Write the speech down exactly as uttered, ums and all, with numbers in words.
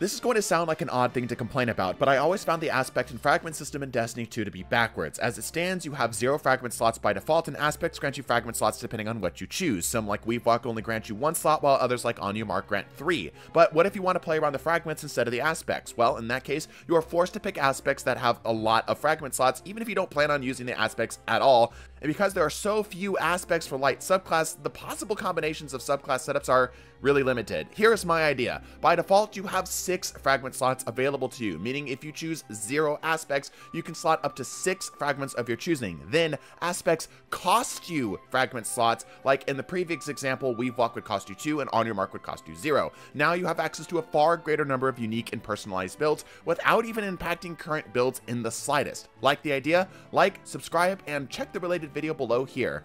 This is going to sound like an odd thing to complain about, but I always found the aspect and fragment system in Destiny two to be backwards. As it stands, you have zero fragment slots by default, and aspects grant you fragment slots depending on what you choose. Some, like Weave Walk, only grant you one slot, while others, like On Your Mark, grant three. But what if you want to play around the fragments instead of the aspects? Well, in that case, you are forced to pick aspects that have a lot of fragment slots, even if you don't plan on using the aspects at all. And because there are so few aspects for light subclass, the possible combinations of subclass setups are really limited. Here is my idea. By default, you have six fragment slots available to you, meaning if you choose zero aspects, you can slot up to six fragments of your choosing. Then aspects cost you fragment slots, like in the previous example, Weave Walk would cost you two and On Your Mark would cost you zero. Now you have access to a far greater number of unique and personalized builds without even impacting current builds in the slightest. Like the idea? Like, subscribe, and check the related video below here.